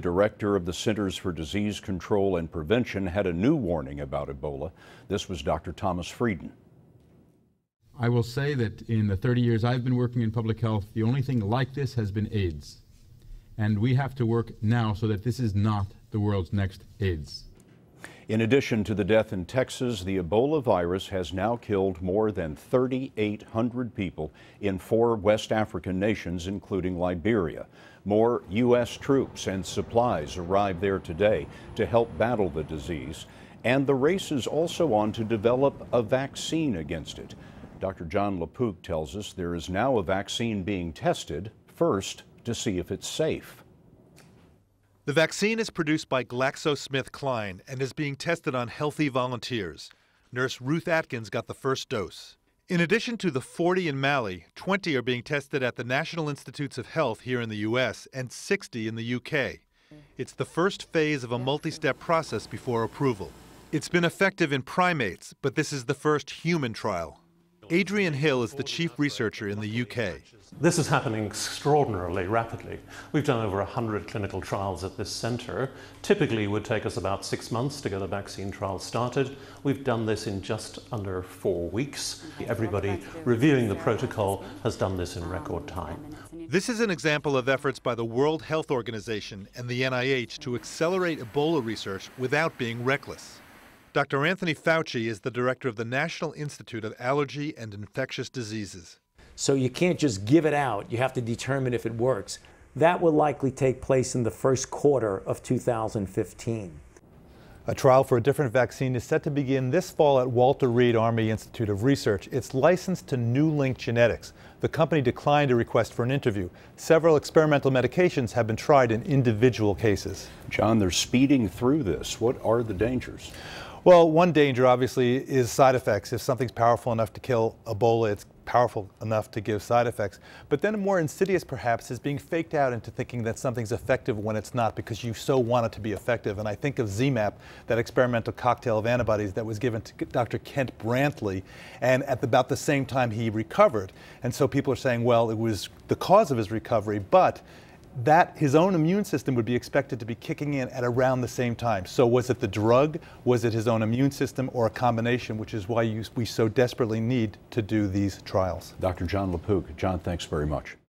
The director of the Centers for Disease Control and Prevention had a new warning about Ebola. This was Dr. Thomas Frieden. I will say that in the 30 years I've been working in public health, the only thing like this has been AIDS. And we have to work now so that this is not the world's next AIDS. In addition to the death in Texas, the Ebola virus has now killed more than 3,800 people in 4 West African nations, including Liberia. More U.S. troops and supplies arrived there today to help battle the disease. And the race is also on to develop a vaccine against it. Dr. John LaPook tells us there is now a vaccine being tested, first to see if it's safe. The vaccine is produced by GlaxoSmithKline and is being tested on healthy volunteers. Nurse Ruth Atkins got the first dose. In addition to the 40 in Mali, 20 are being tested at the National Institutes of Health here in the U.S. and 60 in the UK. It's the first phase of a multi-step process before approval. It's been effective in primates, but this is the first human trial. Adrian Hill is the chief researcher in the UK. This is happening extraordinarily rapidly. We've done over 100 clinical trials at this centre. Typically, it would take us about 6 months to get a vaccine trial started. We've done this in just under 4 weeks. Everybody reviewing the protocol has done this in record time. This is an example of efforts by the World Health Organization and the NIH to accelerate Ebola research without being reckless. Dr. Anthony Fauci is the director of the National Institute of Allergy and Infectious Diseases. So you can't just give it out. You have to determine if it works. That will likely take place in the first quarter of 2015. A trial for a different vaccine is set to begin this fall at Walter Reed Army Institute of Research. It's licensed to NewLink Genetics. The company declined a request for an interview. Several experimental medications have been tried in individual cases. John, they're speeding through this. What are the dangers? Well, one danger, obviously, is side effects. If something's powerful enough to kill Ebola, it's powerful enough to give side effects. But then more insidious, perhaps, is being faked out into thinking that something's effective when it's not because you so want it to be effective. And I think of ZMAP, that experimental cocktail of antibodies that was given to Dr. Kent Brantley, and at about the same time he recovered. And so people are saying, well, it was the cause of his recovery, but that his own immune system would be expected to be kicking in at around the same time. So was it the drug, was it his own immune system, or a combination, which is why we so desperately need to do these trials. Dr. John LaPook. John, thanks very much.